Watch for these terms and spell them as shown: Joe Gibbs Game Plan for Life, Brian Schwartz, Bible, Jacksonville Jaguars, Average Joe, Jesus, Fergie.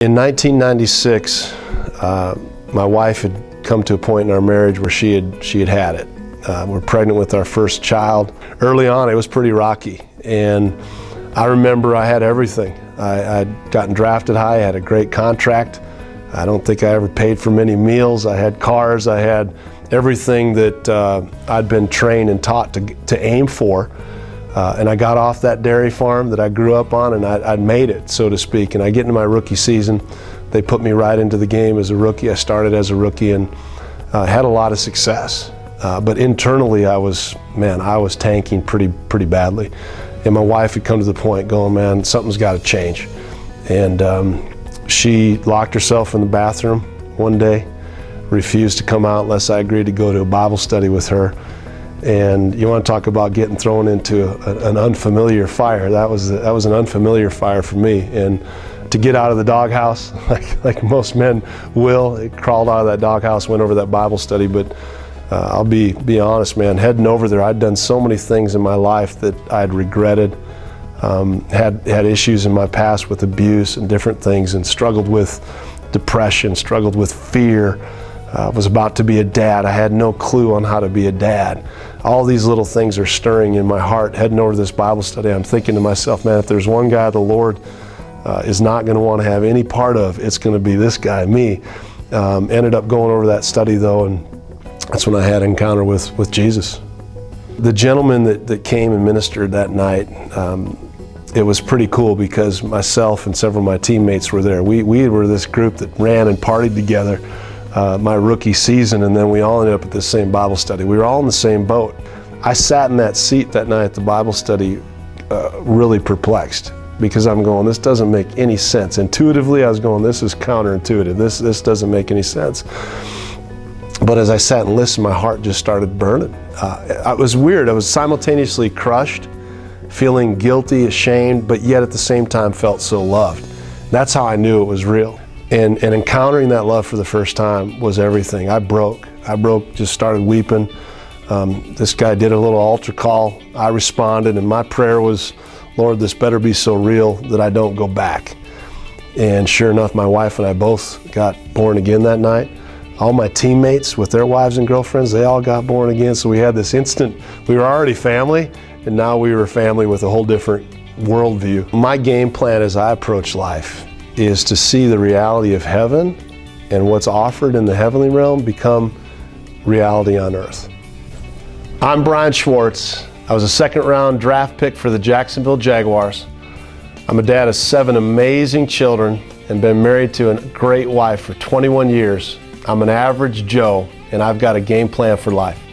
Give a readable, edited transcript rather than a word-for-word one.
In 1996, my wife had come to a point in our marriage where she had it. We're pregnant with our first child. Early on, it was pretty rocky, and I remember I had everything. I'd gotten drafted high, I had a great contract. I don't think I ever paid for many meals. I had cars, I had everything that I'd been trained and taught to aim for. And I got off that dairy farm that I grew up on, and I'd made it, so to speak. And I get into my rookie season. They put me right into the game as a rookie. I started as a rookie and had a lot of success. But internally, I was tanking pretty badly. And my wife had come to the point going, man, something's got to change. And she locked herself in the bathroom one day, refused to come out unless I agreed to go to a Bible study with her. And you want to talk about getting thrown into an unfamiliar fire. That was an unfamiliar fire for me. And to get out of the doghouse, like most men will, it crawled out of that doghouse, went over that Bible study. But I'll be honest, man, heading over there, I'd done so many things in my life that I'd regretted, had issues in my past with abuse and different things, and struggled with depression, struggled with fear. I was about to be a dad. I had no clue on how to be a dad. All these little things are stirring in my heart. Heading over to this Bible study, I'm thinking to myself, man, if there's one guy the Lord is not going to want to have any part of, it's going to be this guy, me. Ended up going over that study, though, and that's when I had an encounter with Jesus. The gentleman that came and ministered that night, it was pretty cool because myself and several of my teammates were there. We were this group that ran and partied together my rookie season, and then we all ended up at the same Bible study. We were all in the same boat. I sat in that seat that night at the Bible study really perplexed, because I'm going, this doesn't make any sense. Intuitively, I was going, this is counterintuitive. This doesn't make any sense. But as I sat and listened, my heart just started burning. It was weird. I was simultaneously crushed, feeling guilty, ashamed, but yet at the same time felt so loved. That's how I knew it was real. And encountering that love for the first time was everything. I broke, just started weeping. This guy did a little altar call. I responded, and my prayer was, Lord, this better be so real that I don't go back. And sure enough, my wife and I both got born again that night. All my teammates with their wives and girlfriends, they all got born again. So we had this instant, we were already family, and now we were family with a whole different worldview. My game plan as I approach life is to see the reality of heaven and what's offered in the heavenly realm become reality on earth. I'm Brian Schwartz. I was a second-round draft pick for the Jacksonville Jaguars. I'm a dad of 7 amazing children and been married to a great wife for 21 years. I'm an average Joe, and I've got a game plan for life.